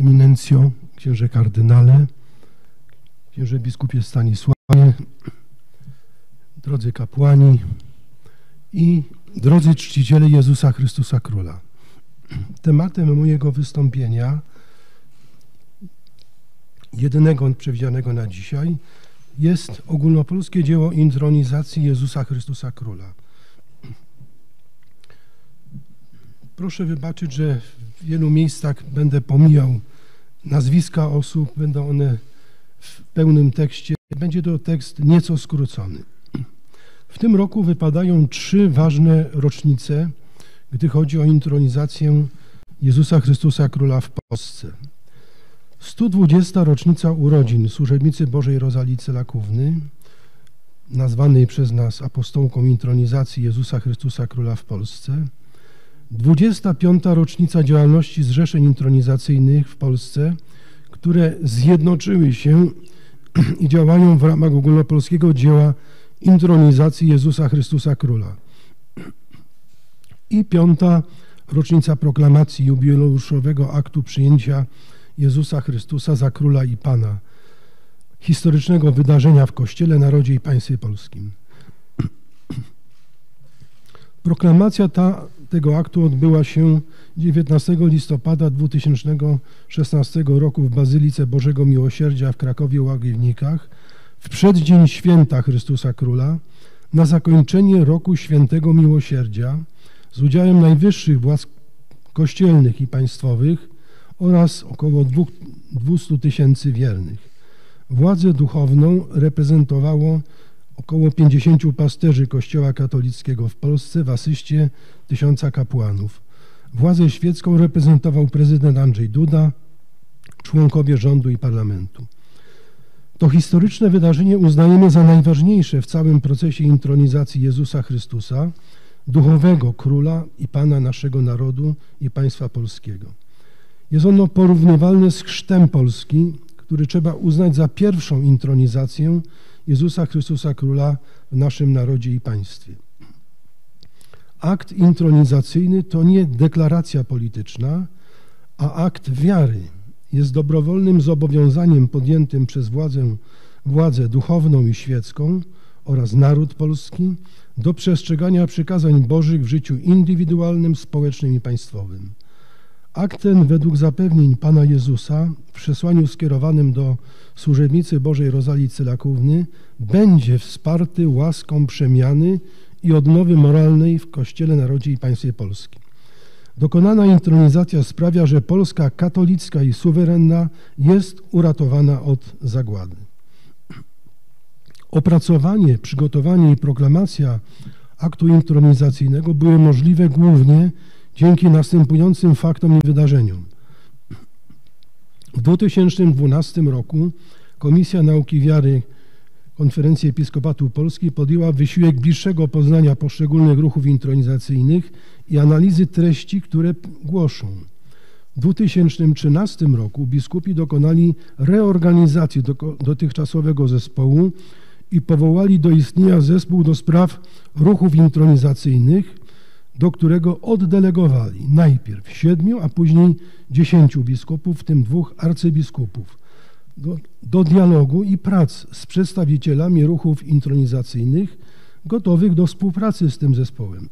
Eminencjo, księże kardynale, księże biskupie Stanisławie, drodzy kapłani i drodzy czciciele Jezusa Chrystusa Króla. Tematem mojego wystąpienia, jedynego przewidzianego na dzisiaj, jest ogólnopolskie dzieło intronizacji Jezusa Chrystusa Króla. Proszę wybaczyć, że w wielu miejscach będę pomijał nazwiska osób, będą one w pełnym tekście. Będzie to tekst nieco skrócony. W tym roku wypadają trzy ważne rocznice, gdy chodzi o intronizację Jezusa Chrystusa Króla w Polsce. 120. rocznica urodzin służebnicy Bożej Rozalii Celakówny, nazwanej przez nas apostołką intronizacji Jezusa Chrystusa Króla w Polsce. 25. rocznica działalności zrzeszeń intronizacyjnych w Polsce, które zjednoczyły się i działają w ramach ogólnopolskiego dzieła intronizacji Jezusa Chrystusa Króla. I 5. rocznica proklamacji jubileuszowego aktu przyjęcia Jezusa Chrystusa za Króla i Pana, historycznego wydarzenia w Kościele, Narodzie i Państwie Polskim. Proklamacja tego aktu odbyła się 19 listopada 2016 roku w Bazylice Bożego Miłosierdzia w Krakowie Łagiewnikach, w przeddzień Święta Chrystusa Króla, na zakończenie roku Świętego Miłosierdzia, z udziałem najwyższych władz kościelnych i państwowych oraz około 200 tysięcy wiernych. Władzę duchowną reprezentowało około 50 pasterzy Kościoła katolickiego w Polsce w asyście 1000 kapłanów. Władzę świecką reprezentował prezydent Andrzej Duda, członkowie rządu i parlamentu. To historyczne wydarzenie uznajemy za najważniejsze w całym procesie intronizacji Jezusa Chrystusa, duchowego Króla i Pana naszego narodu i państwa polskiego. Jest ono porównywalne z chrztem Polski, który trzeba uznać za pierwszą intronizację Jezusa Chrystusa Króla w naszym narodzie i państwie. Akt intronizacyjny to nie deklaracja polityczna, a akt wiary. Jest dobrowolnym zobowiązaniem podjętym przez władzę duchowną i świecką oraz naród polski do przestrzegania przykazań Bożych w życiu indywidualnym, społecznym i państwowym. Akt ten, według zapewnień Pana Jezusa w przesłaniu skierowanym do służebnicy Bożej Rozalii Celakówny, będzie wsparty łaską przemiany i odnowy moralnej w Kościele, Narodzie i Państwie Polskim. Dokonana intronizacja sprawia, że Polska katolicka i suwerenna jest uratowana od zagłady. Opracowanie, przygotowanie i proklamacja aktu intronizacyjnego były możliwe głównie dzięki następującym faktom i wydarzeniom. W 2012 roku Komisja Nauki Wiary Konferencji Episkopatu Polski podjęła wysiłek bliższego poznania poszczególnych ruchów intronizacyjnych i analizy treści, które głoszą. W 2013 roku biskupi dokonali reorganizacji dotychczasowego zespołu i powołali do istnienia zespół do spraw ruchów intronizacyjnych, do którego oddelegowali najpierw 7, a później 10 biskupów, w tym 2 arcybiskupów, do dialogu i prac z przedstawicielami ruchów intronizacyjnych gotowych do współpracy z tym zespołem.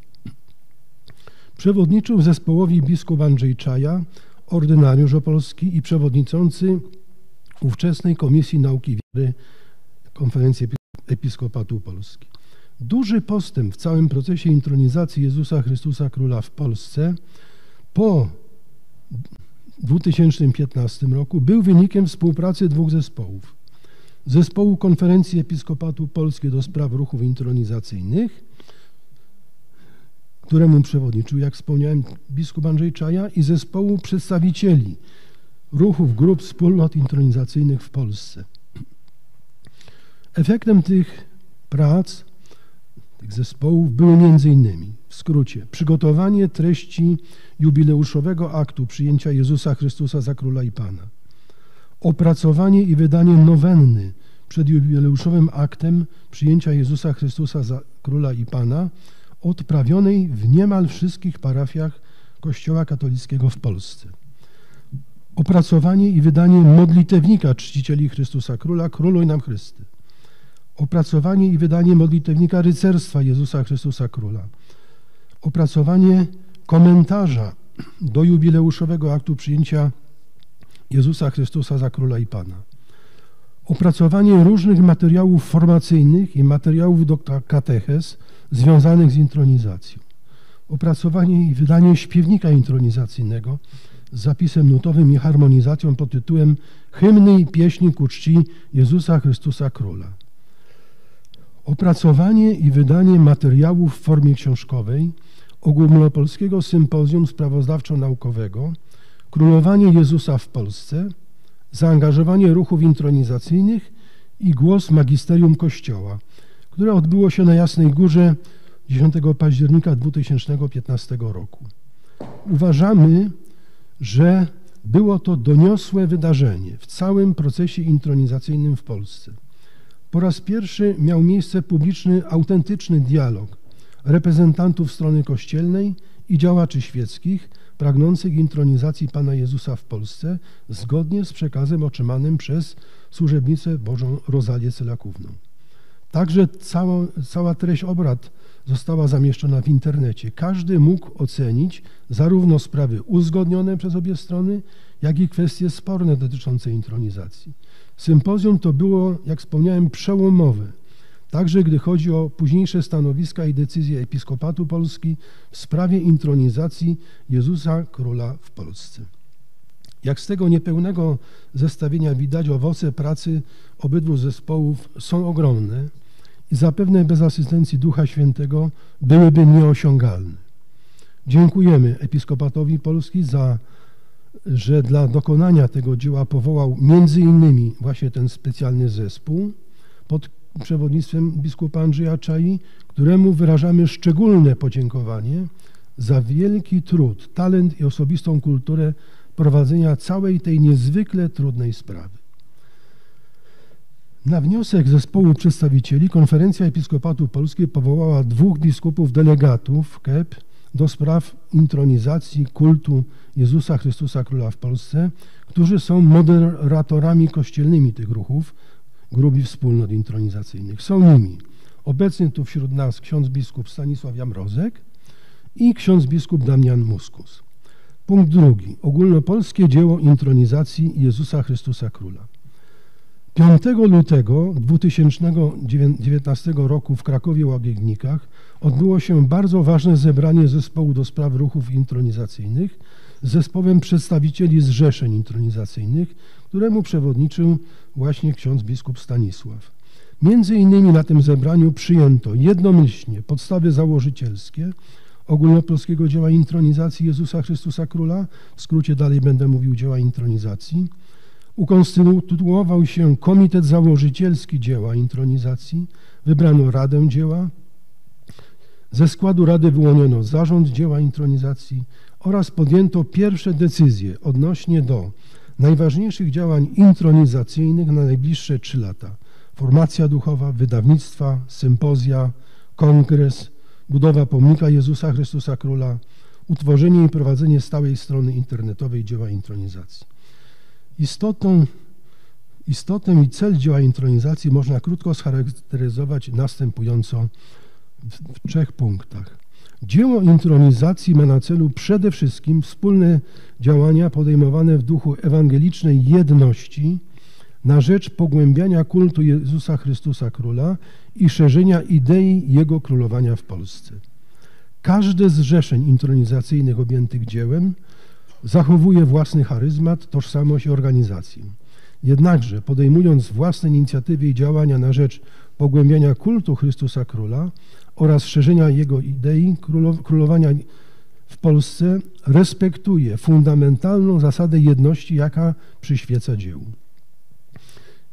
Przewodniczył zespołowi biskup Andrzej Czaja, ordynariusz opolski i przewodniczący ówczesnej Komisji Nauki Wiary Konferencji Episkopatu Polski. Duży postęp w całym procesie intronizacji Jezusa Chrystusa Króla w Polsce po 2015 roku był wynikiem współpracy 2 zespołów. Zespołu Konferencji Episkopatu Polski do spraw ruchów intronizacyjnych, któremu przewodniczył, jak wspomniałem, biskup Andrzej Czaja, i zespołu przedstawicieli ruchów, grup, wspólnot intronizacyjnych w Polsce. Efektem tych prac, tych zespołów, były m.in. w skrócie przygotowanie treści jubileuszowego aktu przyjęcia Jezusa Chrystusa za Króla i Pana, opracowanie i wydanie nowenny przed jubileuszowym aktem przyjęcia Jezusa Chrystusa za Króla i Pana odprawionej w niemal wszystkich parafiach Kościoła katolickiego w Polsce, Opracowanie i wydanie modlitewnika czcicieli Chrystusa Króla, Króluj nam Chrysty. Opracowanie i wydanie modlitewnika rycerstwa Jezusa Chrystusa Króla. Opracowanie komentarza do jubileuszowego aktu przyjęcia Jezusa Chrystusa za Króla i Pana. Opracowanie różnych materiałów formacyjnych i materiałów do kateches związanych z intronizacją. Opracowanie i wydanie śpiewnika intronizacyjnego z zapisem nutowym i harmonizacją pod tytułem Hymny i pieśni ku czci Jezusa Chrystusa Króla. Opracowanie i wydanie materiałów w formie książkowej Ogólnopolskiego Sympozjum Sprawozdawczo-Naukowego Królowanie Jezusa w Polsce, zaangażowanie ruchów intronizacyjnych i głos Magisterium Kościoła, które odbyło się na Jasnej Górze 10 października 2015 roku. Uważamy, że było to doniosłe wydarzenie w całym procesie intronizacyjnym w Polsce. Po raz pierwszy miał miejsce publiczny, autentyczny dialog reprezentantów strony kościelnej i działaczy świeckich pragnących intronizacji Pana Jezusa w Polsce zgodnie z przekazem otrzymanym przez służebnicę Bożą Rozalię Celakówną. Także cała treść obrad została zamieszczona w internecie. Każdy mógł ocenić zarówno sprawy uzgodnione przez obie strony, jak i kwestie sporne dotyczące intronizacji. Sympozjum to było, jak wspomniałem, przełomowe, także gdy chodzi o późniejsze stanowiska i decyzje Episkopatu Polski w sprawie intronizacji Jezusa Króla w Polsce. Jak z tego niepełnego zestawienia widać, owoce pracy obydwu zespołów są ogromne i zapewne bez asystencji Ducha Świętego byłyby nieosiągalne. Dziękujemy Episkopatowi Polski za że dla dokonania tego dzieła powołał m.in. właśnie ten specjalny zespół pod przewodnictwem biskupa Andrzeja Czai, któremu wyrażamy szczególne podziękowanie za wielki trud, talent i osobistą kulturę prowadzenia całej tej niezwykle trudnej sprawy. Na wniosek zespołu przedstawicieli Konferencja Episkopatu Polski powołała dwóch biskupów delegatów KEP do spraw intronizacji kultu Jezusa Chrystusa Króla w Polsce, którzy są moderatorami kościelnymi tych ruchów, grup i wspólnot intronizacyjnych. Są nimi obecny tu wśród nas ksiądz biskup Stanisław Jamrozek i ksiądz biskup Damian Muskus. Punkt drugi. Ogólnopolskie dzieło intronizacji Jezusa Chrystusa Króla. 5 lutego 2019 roku w Krakowie Łagiewnikach odbyło się bardzo ważne zebranie zespołu do spraw ruchów intronizacyjnych z zespołem przedstawicieli zrzeszeń intronizacyjnych, któremu przewodniczył właśnie ksiądz biskup Stanisław. Między innymi na tym zebraniu przyjęto jednomyślnie podstawy założycielskie Ogólnopolskiego dzieła intronizacji Jezusa Chrystusa Króla, w skrócie dalej będę mówił dzieła intronizacji. Ukonstytuował się Komitet Założycielski Dzieła Intronizacji, wybrano Radę Dzieła, ze składu Rady wyłoniono Zarząd Dzieła Intronizacji oraz podjęto pierwsze decyzje odnośnie do najważniejszych działań intronizacyjnych na najbliższe 3 lata. Formacja duchowa, wydawnictwa, sympozja, kongres, budowa pomnika Jezusa Chrystusa Króla, utworzenie i prowadzenie stałej strony internetowej dzieła intronizacji. Istotę i cel dzieła intronizacji można krótko scharakteryzować następująco w 3 punktach. Dzieło intronizacji ma na celu przede wszystkim wspólne działania podejmowane w duchu ewangelicznej jedności na rzecz pogłębiania kultu Jezusa Chrystusa Króla i szerzenia idei Jego królowania w Polsce. Każde z zrzeszeń intronizacyjnych objętych dziełem zachowuje własny charyzmat, tożsamość i organizację. Jednakże podejmując własne inicjatywy i działania na rzecz pogłębiania kultu Chrystusa Króla oraz szerzenia Jego idei królowania w Polsce respektuje fundamentalną zasadę jedności, jaka przyświeca dziełu.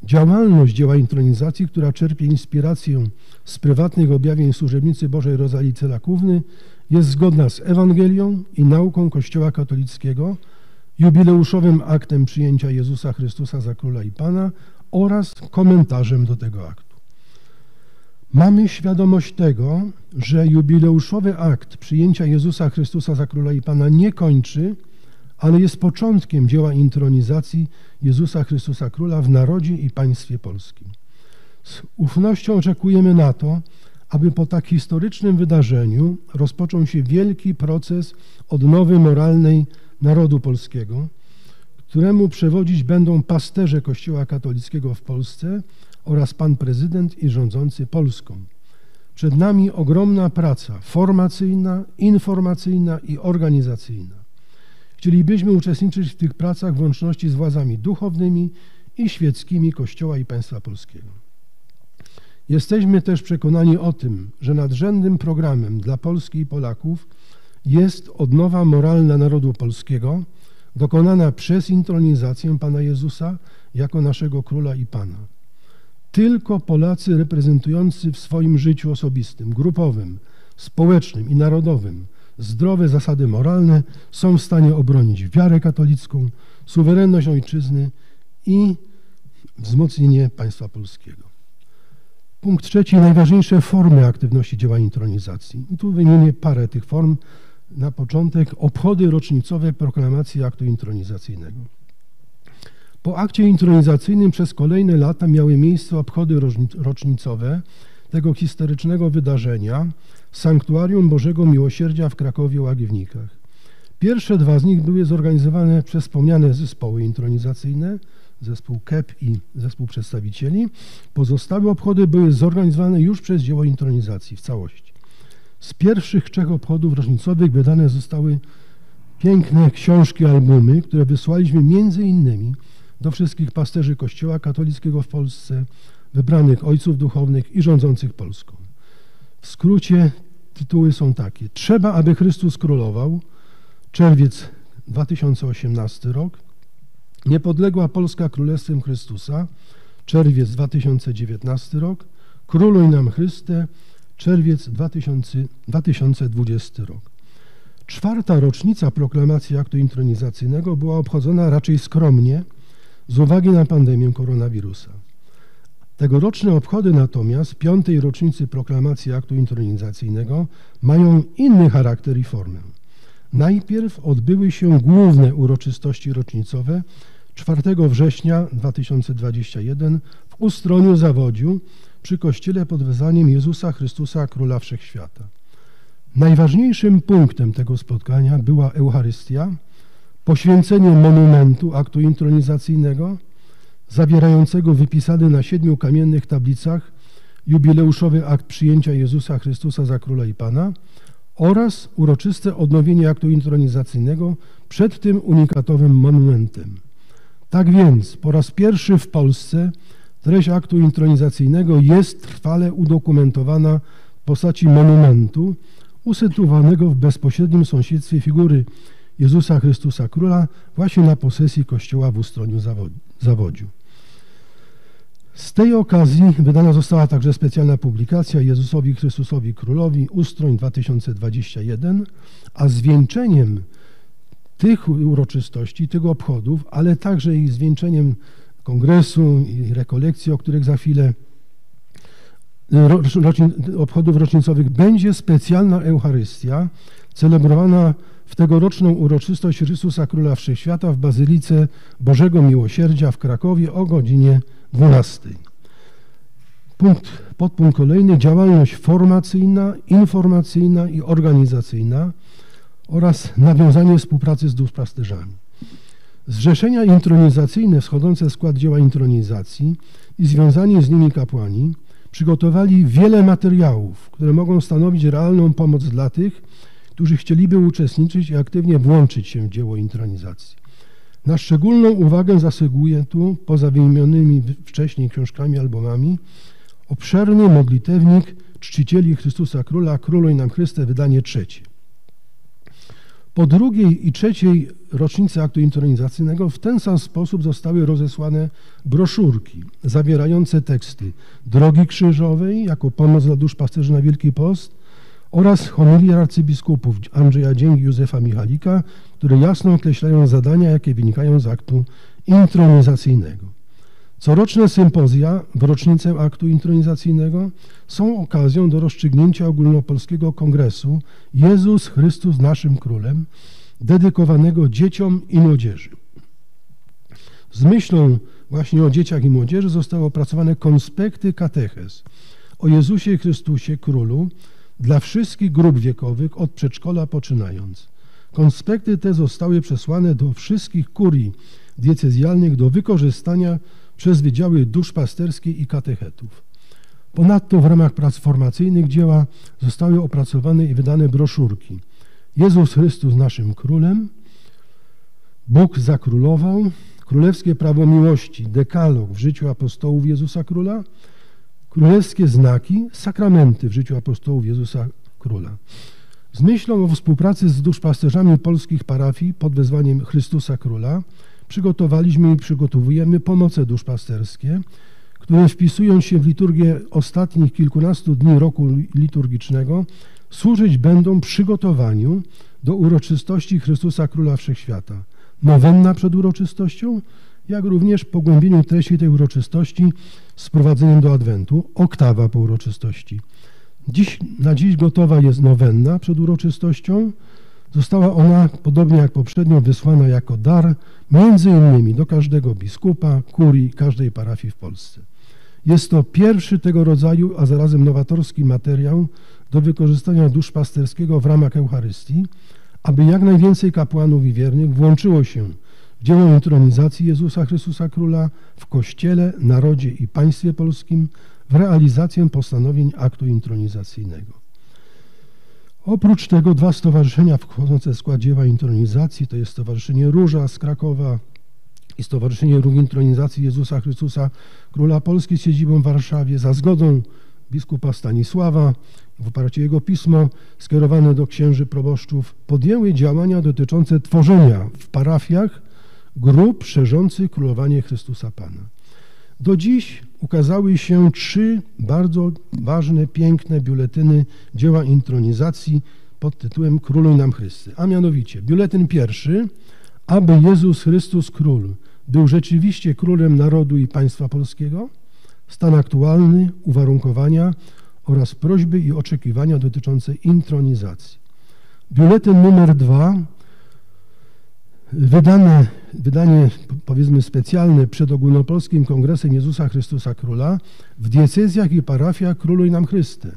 Działalność dzieła intronizacji, która czerpie inspirację z prywatnych objawień służebnicy Bożej Rozalicy Lakówny, jest zgodna z Ewangelią i nauką Kościoła katolickiego, jubileuszowym aktem przyjęcia Jezusa Chrystusa za Króla i Pana oraz komentarzem do tego aktu. Mamy świadomość tego, że jubileuszowy akt przyjęcia Jezusa Chrystusa za Króla i Pana nie kończy, ale jest początkiem dzieła intronizacji Jezusa Chrystusa Króla w narodzie i państwie polskim. Z ufnością oczekujemy na to, aby po tak historycznym wydarzeniu rozpoczął się wielki proces odnowy moralnej narodu polskiego, któremu przewodzić będą pasterze Kościoła katolickiego w Polsce oraz pan prezydent i rządzący Polską. Przed nami ogromna praca formacyjna, informacyjna i organizacyjna. Chcielibyśmy uczestniczyć w tych pracach w łączności z władzami duchownymi i świeckimi Kościoła i państwa polskiego. Jesteśmy też przekonani o tym, że nadrzędnym programem dla Polski i Polaków jest odnowa moralna narodu polskiego, dokonana przez intronizację Pana Jezusa jako naszego Króla i Pana. Tylko Polacy reprezentujący w swoim życiu osobistym, grupowym, społecznym i narodowym zdrowe zasady moralne są w stanie obronić wiarę katolicką, suwerenność ojczyzny i wzmocnienie państwa polskiego. Punkt trzeci, najważniejsze formy aktywności dzieła intronizacji. I tu wymienię parę tych form. Na początek obchody rocznicowe proklamacji aktu intronizacyjnego. Po akcie intronizacyjnym przez kolejne lata miały miejsce obchody rocznicowe tego historycznego wydarzenia w Sanktuarium Bożego Miłosierdzia w Krakowie Łagiewnikach. Pierwsze dwa z nich były zorganizowane przez wspomniane zespoły intronizacyjne, zespół KEP i zespół przedstawicieli. Pozostałe obchody były zorganizowane już przez dzieło intronizacji w całości. Z pierwszych trzech obchodów rocznicowych wydane zostały piękne książki, albumy, które wysłaliśmy między innymi do wszystkich pasterzy Kościoła katolickiego w Polsce, wybranych ojców duchownych i rządzących Polską. W skrócie tytuły są takie. Trzeba, aby Chrystus królował. Czerwiec 2018 rok. Niepodległa Polska Królestwem Chrystusa. Czerwiec 2019 rok. Króluj nam Chryste. Czerwiec 2020 rok. Czwarta rocznica proklamacji aktu intronizacyjnego była obchodzona raczej skromnie z uwagi na pandemię koronawirusa. Tegoroczne obchody natomiast piątej rocznicy proklamacji aktu intronizacyjnego mają inny charakter i formę. Najpierw odbyły się główne uroczystości rocznicowe 4 września 2021 w Ustroniu Zawodziu przy kościele pod wezwaniem Jezusa Chrystusa Króla Wszechświata. Najważniejszym punktem tego spotkania była Eucharystia, poświęcenie monumentu aktu intronizacyjnego zawierającego wypisany na 7 kamiennych tablicach jubileuszowy akt przyjęcia Jezusa Chrystusa za Króla i Pana oraz uroczyste odnowienie aktu intronizacyjnego przed tym unikatowym monumentem. Tak więc po raz pierwszy w Polsce treść aktu intronizacyjnego jest trwale udokumentowana w postaci monumentu usytuowanego w bezpośrednim sąsiedztwie figury Jezusa Chrystusa Króla właśnie na posesji kościoła w Ustroniu Zawodziu. Z tej okazji wydana została także specjalna publikacja Jezusowi Chrystusowi Królowi Ustroń 2021, a zwieńczeniem tych uroczystości, tych obchodów, ale także ich zwieńczeniem kongresu i rekolekcji, o których za chwilę obchodów rocznicowych, będzie specjalna Eucharystia celebrowana w tegoroczną uroczystość Chrystusa Króla Wszechświata w Bazylice Bożego Miłosierdzia w Krakowie o godzinie 12. Podpunkt kolejny, działalność formacyjna, informacyjna i organizacyjna oraz nawiązanie współpracy z duszpasterzami. Zrzeszenia intronizacyjne wschodzące w skład dzieła intronizacji i związani z nimi kapłani przygotowali wiele materiałów, które mogą stanowić realną pomoc dla tych, którzy chcieliby uczestniczyć i aktywnie włączyć się w dzieło intronizacji. Na szczególną uwagę zasługuje tu, poza wymienionymi wcześniej książkami, albumami, obszerny modlitewnik czcicieli Chrystusa Króla, Króluj nam Chryste, wydanie trzecie. Po drugiej i trzeciej rocznicy aktu intronizacyjnego w ten sam sposób zostały rozesłane broszurki zawierające teksty Drogi Krzyżowej jako pomoc dla duszpasterzy na Wielki Post oraz homilii arcybiskupów Andrzeja Dieng i Józefa Michalika, które jasno określają zadania, jakie wynikają z aktu intronizacyjnego. Coroczne sympozja w rocznicę aktu intronizacyjnego są okazją do rozstrzygnięcia ogólnopolskiego kongresu Jezus Chrystus naszym Królem, dedykowanego dzieciom i młodzieży. Z myślą właśnie o dzieciach i młodzieży zostały opracowane konspekty kateches o Jezusie Chrystusie Królu dla wszystkich grup wiekowych od przedszkola poczynając. Konspekty te zostały przesłane do wszystkich kurii diecezjalnych do wykorzystania przez wydziały duszpasterskie i katechetów. Ponadto w ramach prac formacyjnych dzieła zostały opracowane i wydane broszurki Jezus Chrystus naszym Królem, Bóg zakrólował, Królewskie prawo miłości, dekalog w życiu apostołów Jezusa Króla, Królewskie znaki, sakramenty w życiu apostołów Jezusa Króla. Z myślą o współpracy z duszpasterzami polskich parafii pod wezwaniem Chrystusa Króla przygotowaliśmy i przygotowujemy pomoce duszpasterskie, które wpisują się w liturgię ostatnich kilkunastu dni roku liturgicznego, służyć będą przygotowaniu do uroczystości Chrystusa Króla Wszechświata. Nowenna przed uroczystością, jak również pogłębieniu treści tej uroczystości z prowadzeniem do Adwentu, oktawa po uroczystości. Na dziś gotowa jest nowenna przed uroczystością. Została ona, podobnie jak poprzednio, wysłana jako dar między innymi do każdego biskupa, kurii, każdej parafii w Polsce. Jest to pierwszy tego rodzaju, a zarazem nowatorski materiał do wykorzystania duszpasterskiego w ramach Eucharystii, aby jak najwięcej kapłanów i wiernych włączyło się w dzieło intronizacji Jezusa Chrystusa Króla w Kościele, narodzie i państwie polskim w realizację postanowień aktu intronizacyjnego. Oprócz tego dwa stowarzyszenia wchodzące w skład dzieła intronizacji, to jest Stowarzyszenie Róża z Krakowa i Stowarzyszenie Ruch Intronizacji Jezusa Chrystusa Króla Polski z siedzibą w Warszawie, za zgodą biskupa Stanisława, w oparciu o jego pismo skierowane do księży proboszczów, podjęły działania dotyczące tworzenia w parafiach grup szerzących królowanie Chrystusa Pana. Do dziś ukazały się 3 bardzo ważne, piękne biuletyny dzieła intronizacji pod tytułem Króluj nam Chrysty, a mianowicie biuletyn pierwszy, aby Jezus Chrystus Król był rzeczywiście królem narodu i państwa polskiego, stan aktualny, uwarunkowania oraz prośby i oczekiwania dotyczące intronizacji. Biuletyn numer 2, wydanie powiedzmy specjalne przed Ogólnopolskim Kongresem Jezusa Chrystusa Króla w diecezjach i parafiach Króluj nam Chryste.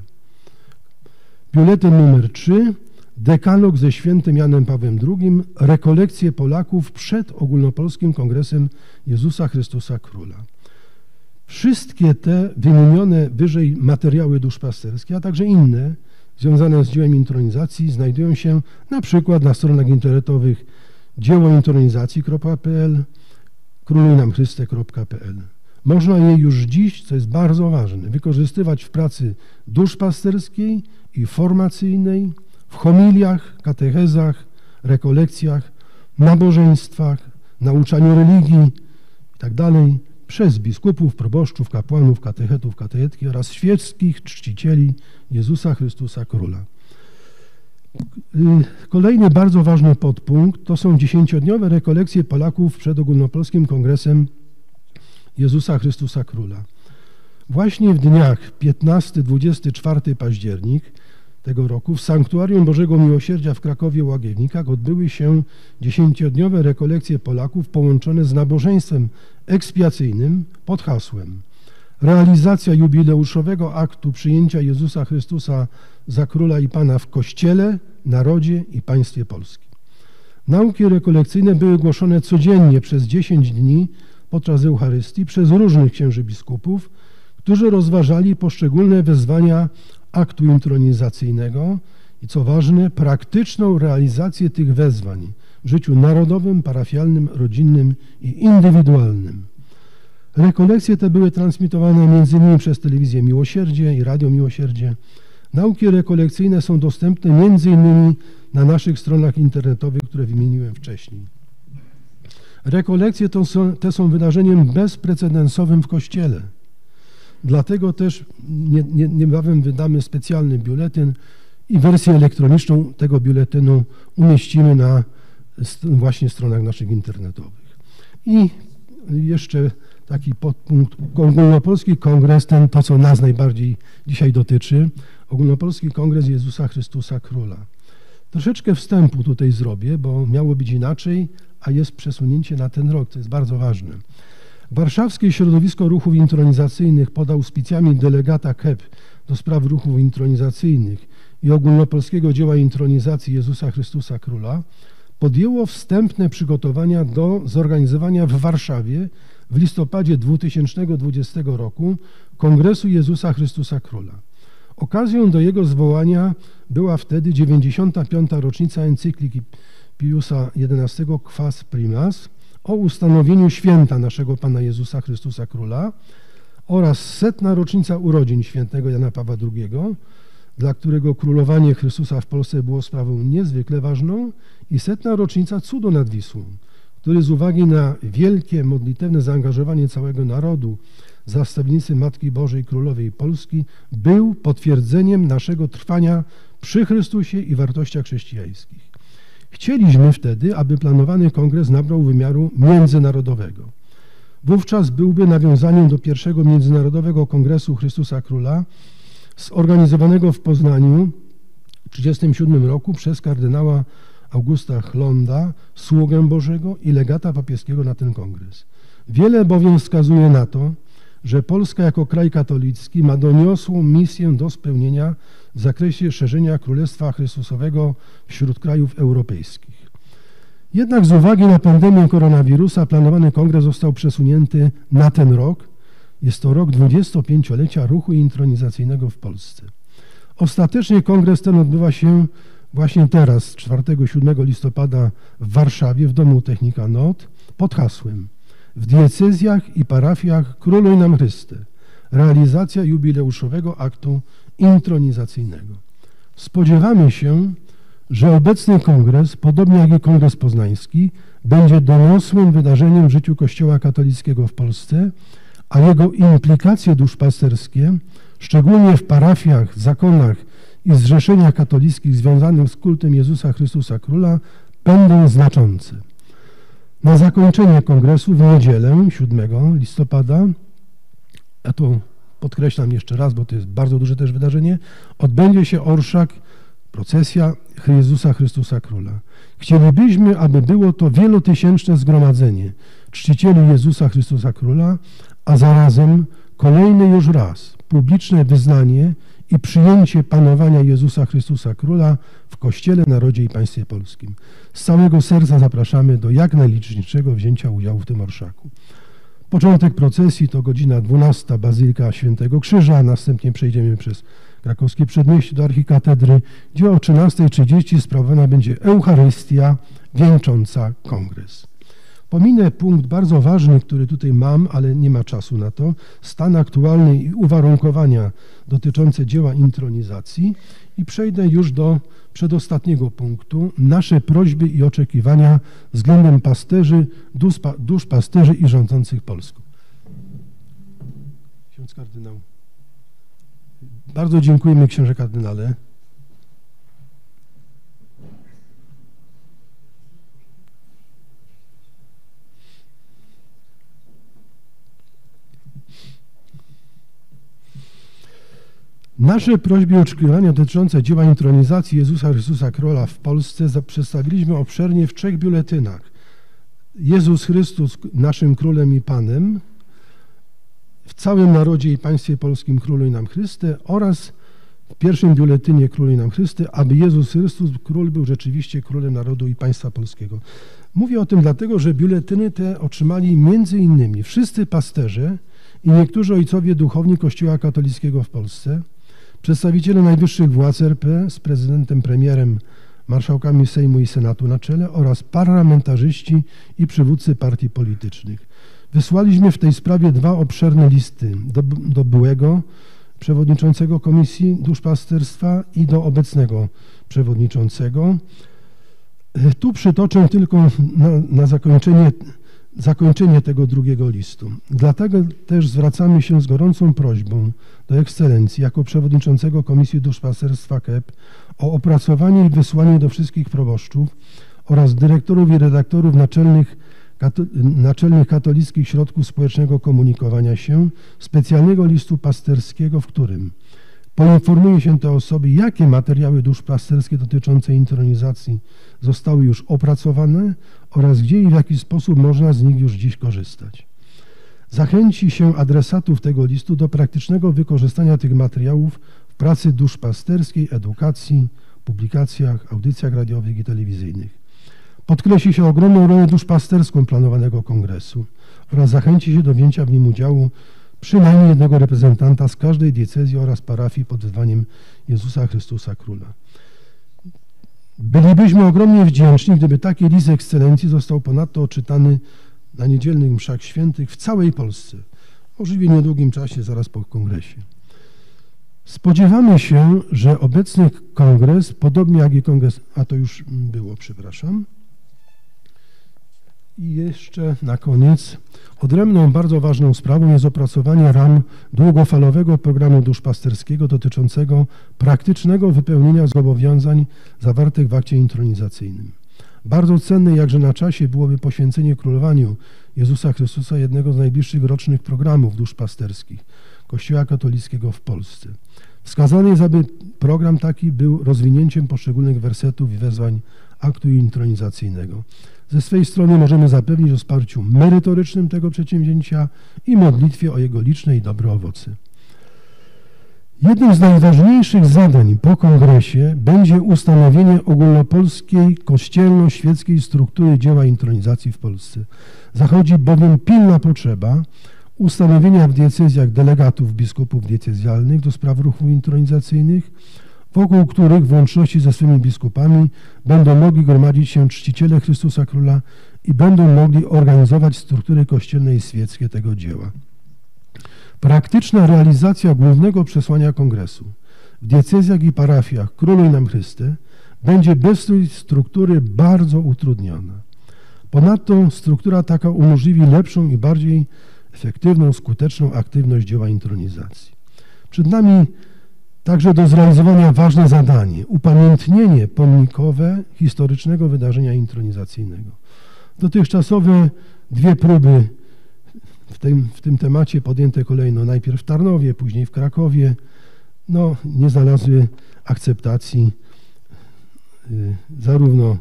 Biuletyn numer 3, dekalog ze świętym Janem Pawłem II, rekolekcje Polaków przed Ogólnopolskim Kongresem Jezusa Chrystusa Króla. Wszystkie te wymienione wyżej materiały duszpasterskie, a także inne związane z dziełem intronizacji znajdują się na przykład na stronach internetowych dziełointronizacji.pl, królujnamchryste.pl. Można je już dziś, co jest bardzo ważne, wykorzystywać w pracy duszpasterskiej i formacyjnej, w homiliach, katechezach, rekolekcjach, nabożeństwach, nauczaniu religii itd. przez biskupów, proboszczów, kapłanów, katechetów, katechetki oraz świeckich czcicieli Jezusa Chrystusa Króla. Kolejny bardzo ważny podpunkt to są 10-dniowe rekolekcje Polaków przed Ogólnopolskim Kongresem Jezusa Chrystusa Króla. Właśnie w dniach 15–24 październik tego roku w Sanktuarium Bożego Miłosierdzia w Krakowie Łagiewnikach odbyły się 10-dniowe rekolekcje Polaków połączone z nabożeństwem ekspiacyjnym pod hasłem realizacja jubileuszowego aktu przyjęcia Jezusa Chrystusa za Króla i Pana w Kościele, Narodzie i Państwie Polskim. Nauki rekolekcyjne były głoszone codziennie przez 10 dni podczas Eucharystii przez różnych księży biskupów, którzy rozważali poszczególne wezwania aktu intronizacyjnego i co ważne, praktyczną realizację tych wezwań w życiu narodowym, parafialnym, rodzinnym i indywidualnym. Rekolekcje te były transmitowane m.in. przez Telewizję Miłosierdzie i Radio Miłosierdzie. Nauki rekolekcyjne są dostępne m.in. na naszych stronach internetowych, które wymieniłem wcześniej. Rekolekcje te są wydarzeniem bezprecedensowym w Kościele. Dlatego też niebawem wydamy specjalny biuletyn i wersję elektroniczną tego biuletynu umieścimy na właśnie stronach naszych internetowych. I jeszcze taki podpunkt, Ogólnopolski Kongres, to co nas najbardziej dzisiaj dotyczy, Ogólnopolski Kongres Jezusa Chrystusa Króla. Troszeczkę wstępu tutaj zrobię, bo miało być inaczej, a jest przesunięcie na ten rok, to jest bardzo ważne. Warszawskie środowisko ruchów intronizacyjnych pod auspicjami delegata KEP do spraw ruchów intronizacyjnych i Ogólnopolskiego Dzieła Intronizacji Jezusa Chrystusa Króla podjęło wstępne przygotowania do zorganizowania w Warszawie w listopadzie 2020 roku Kongresu Jezusa Chrystusa Króla. Okazją do jego zwołania była wtedy 95. rocznica encykliki Piusa XI Quas Primas o ustanowieniu święta naszego Pana Jezusa Chrystusa Króla oraz 100. rocznica urodzin świętego Jana Pawła II, dla którego królowanie Chrystusa w Polsce było sprawą niezwykle ważną, i 100. rocznica Cudu nad Wisłą, który z uwagi na wielkie modlitewne zaangażowanie całego narodu za stawiennicy Matki Bożej Królowej Polski był potwierdzeniem naszego trwania przy Chrystusie i wartościach chrześcijańskich. Chcieliśmy wtedy, aby planowany kongres nabrał wymiaru międzynarodowego. Wówczas byłby nawiązaniem do pierwszego Międzynarodowego Kongresu Chrystusa Króla zorganizowanego w Poznaniu w 1937 roku przez kardynała Augusta Hlonda, sługę Bożego i legata papieskiego na ten kongres. Wiele bowiem wskazuje na to, że Polska jako kraj katolicki ma doniosłą misję do spełnienia w zakresie szerzenia Królestwa Chrystusowego wśród krajów europejskich. Jednak z uwagi na pandemię koronawirusa planowany kongres został przesunięty na ten rok. Jest to rok 25-lecia ruchu intronizacyjnego w Polsce. Ostatecznie kongres ten odbywa się właśnie teraz, 4-7 listopada w Warszawie w Domu Technika NOT pod hasłem „W diecezjach i parafiach Króluj nam Chryste. Realizacja jubileuszowego aktu intronizacyjnego”. Spodziewamy się, że obecny kongres, podobnie jak i kongres poznański, będzie doniosłym wydarzeniem w życiu Kościoła katolickiego w Polsce, a jego implikacje duszpasterskie, szczególnie w parafiach, zakonach i zrzeszeniach katolickich związanych z kultem Jezusa Chrystusa Króla, będą znaczące. Na zakończenie kongresu w niedzielę 7 listopada, ja to podkreślam jeszcze raz, bo to jest bardzo duże też wydarzenie, odbędzie się orszak, procesja Jezusa Chrystusa Króla. Chcielibyśmy, aby było to wielotysięczne zgromadzenie czcicieli Jezusa Chrystusa Króla, a zarazem kolejny już raz publiczne wyznanie i przyjęcie panowania Jezusa Chrystusa Króla w Kościele, Narodzie i Państwie Polskim. Z całego serca zapraszamy do jak najliczniejszego wzięcia udziału w tym orszaku. Początek procesji to godzina 12, Bazylika Świętego Krzyża, następnie przejdziemy przez krakowskie przedmieście do archikatedry, gdzie o 13:30 sprawowana będzie Eucharystia wieńcząca kongres. Pominę punkt bardzo ważny, który tutaj mam, ale nie ma czasu na to, stan aktualny i uwarunkowania dotyczące dzieła intronizacji, i przejdę już do przedostatniego punktu, nasze prośby i oczekiwania względem pasterzy, duszpasterzy i rządzących Polską. Ksiądz kardynał. Bardzo dziękujemy, księże kardynale. Nasze prośby i oczekiwania dotyczące dzieła intronizacji Jezusa Chrystusa Króla w Polsce przedstawiliśmy obszernie w 3 biuletynach. Jezus Chrystus naszym Królem i Panem, w całym Narodzie i Państwie Polskim Króluj nam Chryste, oraz w pierwszym biuletynie Króluj nam Chryste, aby Jezus Chrystus Król był rzeczywiście Królem Narodu i Państwa Polskiego. Mówię o tym dlatego, że biuletyny te otrzymali m.in. wszyscy pasterze i niektórzy ojcowie duchowni Kościoła katolickiego w Polsce, przedstawiciele najwyższych władz RP z prezydentem, premierem, marszałkami Sejmu i Senatu na czele oraz parlamentarzyści i przywódcy partii politycznych. Wysłaliśmy w tej sprawie 2 obszerne listy do byłego przewodniczącego Komisji Duszpasterstwa i do obecnego przewodniczącego. Tu przytoczę tylko na zakończenie tego 2 listu. Dlatego też zwracamy się z gorącą prośbą do Ekscelencji jako przewodniczącego Komisji Duszpasterstwa KEP o opracowanie i wysłanie do wszystkich proboszczów oraz dyrektorów i redaktorów naczelnych katolickich środków społecznego komunikowania się specjalnego listu pasterskiego, w którym Poinformuje się te osoby, jakie materiały duszpasterskie dotyczące intronizacji zostały już opracowane oraz gdzie i w jaki sposób można z nich już dziś korzystać. Zachęci się adresatów tego listu do praktycznego wykorzystania tych materiałów w pracy duszpasterskiej, edukacji, publikacjach, audycjach radiowych i telewizyjnych. Podkreśli się ogromną rolę duszpasterską planowanego kongresu oraz zachęci się do wzięcia w nim udziału przynajmniej jednego reprezentanta z każdej diecezji oraz parafii pod wezwaniem Jezusa Chrystusa Króla. Bylibyśmy ogromnie wdzięczni, gdyby taki list ekscelencji został ponadto odczytany na niedzielnych mszach świętych w całej Polsce, możliwie w niedługim czasie, zaraz po kongresie. Spodziewamy się, że obecny kongres, podobnie jak i kongres, a to już było, przepraszam. I jeszcze na koniec odrębną, bardzo ważną sprawą jest opracowanie ram długofalowego programu duszpasterskiego dotyczącego praktycznego wypełnienia zobowiązań zawartych w akcie intronizacyjnym. Bardzo cenne, jakże na czasie, byłoby poświęcenie królowaniu Jezusa Chrystusa jednego z najbliższych rocznych programów duszpasterskich Kościoła katolickiego w Polsce. Wskazane jest, aby program taki był rozwinięciem poszczególnych wersetów i wezwań aktu intronizacyjnego. Ze swej strony możemy zapewnić o wsparciu merytorycznym tego przedsięwzięcia i modlitwie o jego liczne i dobre owoce. Jednym z najważniejszych zadań po kongresie będzie ustanowienie ogólnopolskiej kościelno-świeckiej struktury dzieła intronizacji w Polsce. Zachodzi bowiem pilna potrzeba ustanowienia w diecezjach delegatów biskupów diecezjalnych do spraw ruchów intronizacyjnych, wokół których w łączności ze swymi biskupami będą mogli gromadzić się czciciele Chrystusa Króla i będą mogli organizować struktury kościelne i świeckie tego dzieła. Praktyczna realizacja głównego przesłania kongresu w diecezjach i parafiach Króluj nam Chryste będzie bez tej struktury bardzo utrudniona. Ponadto struktura taka umożliwi lepszą i bardziej efektywną, skuteczną aktywność dzieła intronizacji. Przed nami także do zrealizowania ważne zadanie, upamiętnienie pomnikowe historycznego wydarzenia intronizacyjnego. Dotychczasowe dwie próby w tym temacie podjęte kolejno najpierw w Tarnowie, później w Krakowie, no, nie znalazły akceptacji zarówno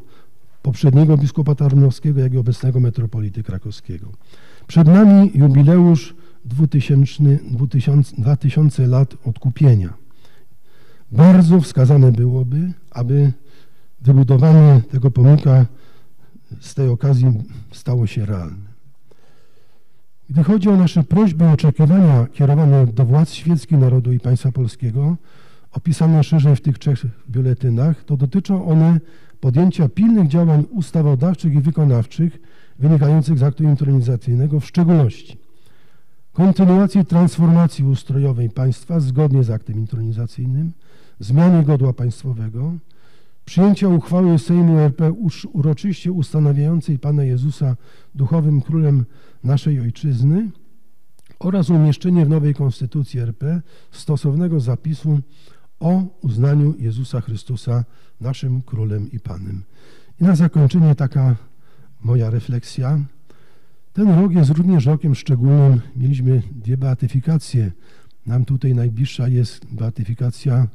poprzedniego biskupa tarnowskiego, jak i obecnego metropolity krakowskiego. Przed nami jubileusz 2000 lat odkupienia. Bardzo wskazane byłoby, aby wybudowanie tego pomnika z tej okazji stało się realne. Gdy chodzi o nasze prośby i oczekiwania kierowane do władz świeckich narodu i państwa polskiego, opisane szerzej w tych trzech biuletynach, to dotyczą one podjęcia pilnych działań ustawodawczych i wykonawczych wynikających z aktu intronizacyjnego, w szczególności kontynuacji transformacji ustrojowej państwa zgodnie z aktem intronizacyjnym, zmiany godła państwowego, przyjęcia uchwały Sejmu RP uroczyście ustanawiającej Pana Jezusa duchowym królem naszej ojczyzny oraz umieszczenie w nowej konstytucji RP stosownego zapisu o uznaniu Jezusa Chrystusa naszym królem i Panem. I na zakończenie taka moja refleksja. Ten rok jest również rokiem szczególnym. Mieliśmy dwie beatyfikacje. Nam tutaj najbliższa jest beatyfikacja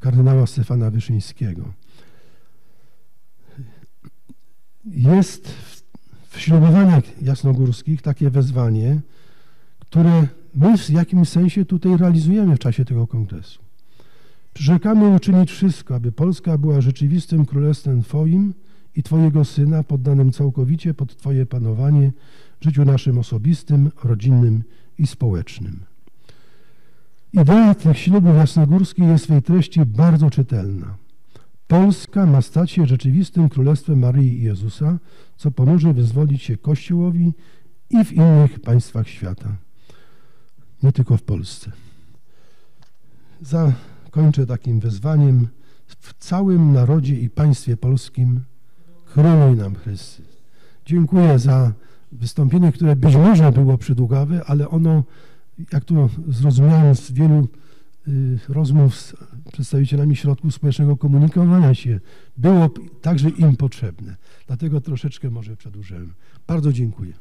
kardynała Stefana Wyszyńskiego. Jest w ślubowaniach jasnogórskich takie wezwanie, które my w jakimś sensie tutaj realizujemy w czasie tego kongresu. Przyrzekamy uczynić wszystko, aby Polska była rzeczywistym królestwem Twoim i Twojego Syna, poddanym całkowicie pod Twoje panowanie w życiu naszym osobistym, rodzinnym i społecznym. Idea tych ślubów jasnogórskich jest w swej treści bardzo czytelna. Polska ma stać się rzeczywistym królestwem Maryi i Jezusa, co pomoże wyzwolić się Kościołowi i w innych państwach świata, nie tylko w Polsce. Zakończę takim wezwaniem: w całym narodzie i państwie polskim Króluj nam Chrystus. Dziękuję za wystąpienie, które być może było przydługawe, ale ono, jak tu zrozumiałem z wielu rozmów z przedstawicielami środków społecznego komunikowania się, było także im potrzebne. Dlatego troszeczkę może przedłużyłem. Bardzo dziękuję.